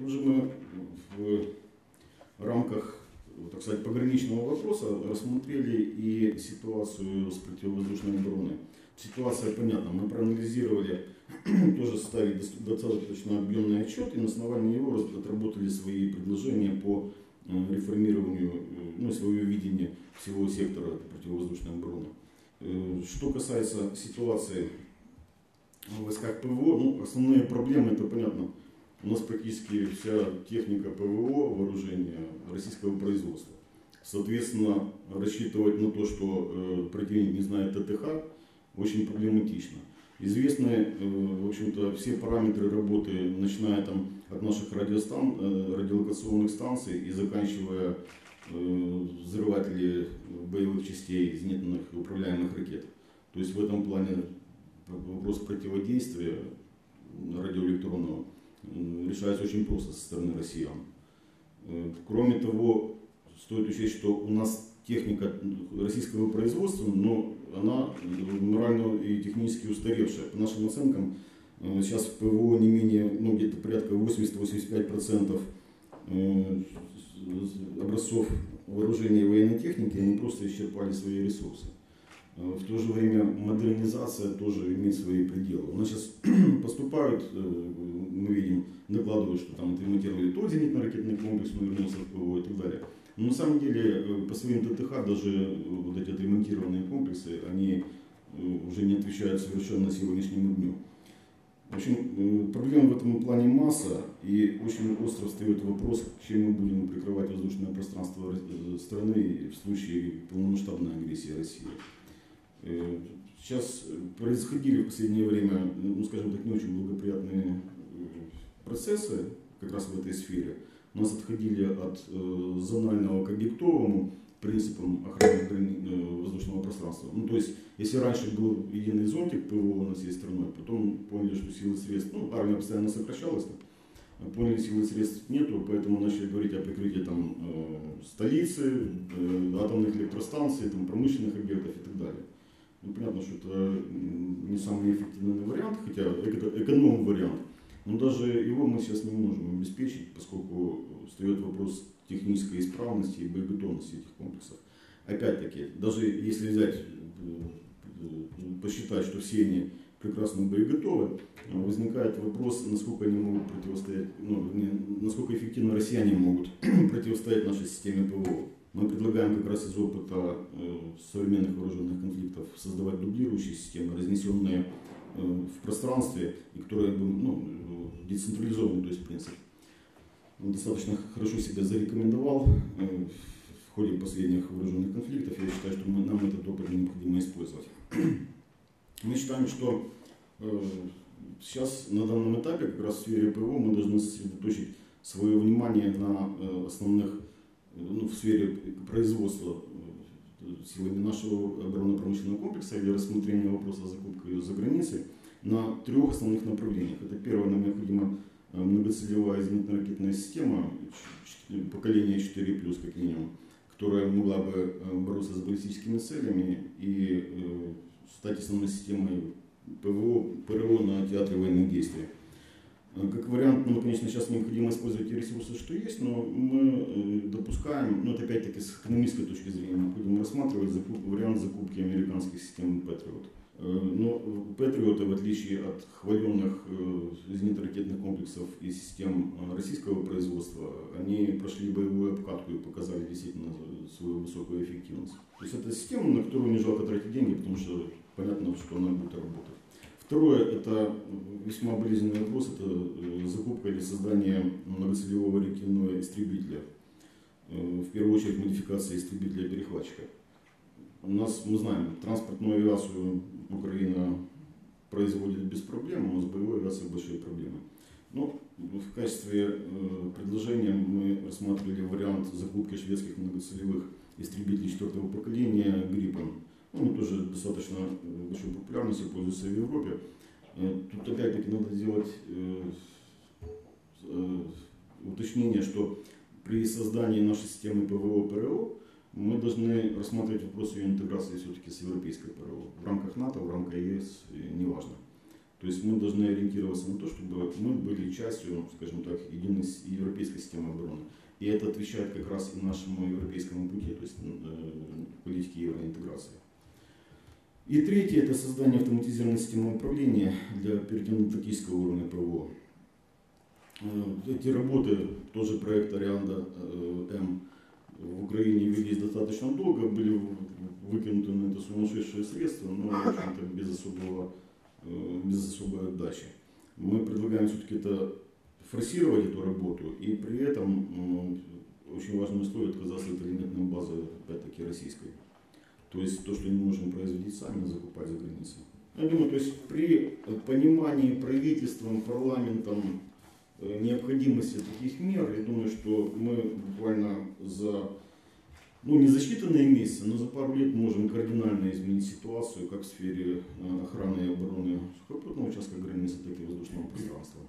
Можем мы в рамках, так сказать, пограничного вопроса рассмотрели и ситуацию с противовоздушной обороной. Ситуация понятна, мы проанализировали, тоже составили достаточно объемный отчет и на основании его отработали свои предложения по реформированию, ну, свое видение всего сектора противовоздушной обороны. Что касается ситуации в войсках ПВО, ну, основные проблемы, это понятно, у нас практически вся техника ПВО, вооружение российского производства. Соответственно, рассчитывать на то, что противник не знает ТТХ, очень проблематично. Известны, в общем-то, все параметры работы, начиная там от наших радиолокационных станций и заканчивая взрыватели боевых частей зенитных управляемых ракет. То есть в этом плане вопрос противодействия радиоэлектронного решается очень просто со стороны россиян. Кроме того, стоит учесть, что у нас техника российского производства, но она морально и технически устаревшая. По нашим оценкам, сейчас в ПВО не менее, ну, где-то порядка 80-85% образцов вооружения и военной техники, они просто исчерпали свои ресурсы. В то же время модернизация тоже имеет свои пределы. У нас сейчас поступают, мы видим, докладывают, что там отремонтировали тот зенитно-ракетный комплекс, он вернулся в ПВО и так далее. Но на самом деле по своим ТТХ даже вот эти отремонтированные комплексы, они уже не отвечают совершенно сегодняшнему дню. В общем, проблем в этом плане масса, и очень остро встает вопрос, чем мы будем прикрывать воздушное пространство страны в случае полномасштабной агрессии России. Сейчас происходили в последнее время, ну, скажем так, не очень благоприятные процессы как раз в этой сфере. У нас отходили от зонального к объектовому принципам охраны воздушного пространства. Ну, то есть, если раньше был единый зонтик ПВО на всей страной, потом поняли, что силы средств, ну, армия постоянно сокращалась, поняли, силы средств нету, поэтому начали говорить о прикрытии там, столицы, атомных электростанций, там, промышленных объектов и так далее. Ну, понятно, что это не самый эффективный вариант, хотя это эконом-вариант. Но даже его мы сейчас не можем обеспечить, поскольку встает вопрос технической исправности и боеготовности этих комплексов. Опять-таки, даже если взять, посчитать, что все они прекрасно боеготовы, возникает вопрос, насколько они могут противостоять, ну, насколько эффективно россияне могут противостоять нашей системе ПВО. Мы предлагаем как раз из опыта современных вооруженных конфликтов создавать дублирующие системы, разнесенные в пространстве, и которые, ну, децентрализованы, то есть принцип. Он достаточно хорошо себя зарекомендовал в ходе последних вооруженных конфликтов. Я считаю, что нам этот опыт необходимо использовать. Мы считаем, что сейчас на данном этапе, как раз в сфере ПВО, мы должны сосредоточить свое внимание на основных, ну, в сфере производства силами нашего оборонно-промышленного комплекса или рассмотрения вопроса закупки за границей на трех основных направлениях. Это первое, нам необходимо многоцелевая зенитно-ракетная система поколения 4+, как минимум, которая могла бы бороться с баллистическими целями и стать основной системой ПРО на театре военных действий. Как вариант, ну, конечно, сейчас необходимо использовать те ресурсы, что есть, но мы допускаем, ну, это опять-таки с экономической точки зрения, мы будем рассматривать вариант закупки американских систем Patriot. Но Patriot, в отличие от хваленных зенитно-ракетных комплексов и систем российского производства, они прошли боевую обкатку и показали действительно свою высокую эффективность. То есть это система, на которую не жалко тратить деньги, потому что понятно, что она будет работать. Второе, это весьма болезненный вопрос, это закупка или создание многоцелевого реактивного истребителя, в первую очередь модификация истребителя-перехватчика. У нас, мы знаем, транспортную авиацию Украина производит без проблем, а с боевой авиацией большие проблемы. Но в качестве предложения мы рассматривали вариант закупки шведских многоцелевых истребителей 4-го поколения Gripen. Он тоже достаточно большой популярностью пользуется в Европе. Тут опять-таки надо делать уточнение, что при создании нашей системы ПВО-ПРО мы должны рассматривать вопрос ее интеграции все-таки с европейской ПРО. В рамках НАТО, в рамках ЕС, неважно. То есть мы должны ориентироваться на то, чтобы мы были частью, скажем так, единой европейской системы обороны. И это отвечает как раз и нашему европейскому пути, то есть политике евроинтеграции. И третье – это создание автоматизированной системы управления для оперативно-тактического уровня ПВО. Эти работы, тоже проект «Арианда М» в Украине велись достаточно долго, были выкинуты на это сумасшедшие средства, но, в общем-то, без особой отдачи. Мы предлагаем все-таки это форсировать, эту работу, и при этом очень важное условие отказаться от элементной базы, опять-таки, российской. То есть то, что не можем производить сами, закупать за границей. Я думаю, то есть при понимании правительством, парламентом необходимости таких мер, я думаю, что мы буквально за, ну, не за считанные месяцы, но за пару лет можем кардинально изменить ситуацию как в сфере охраны и обороны сухопутного участка границы, так и воздушного пространства.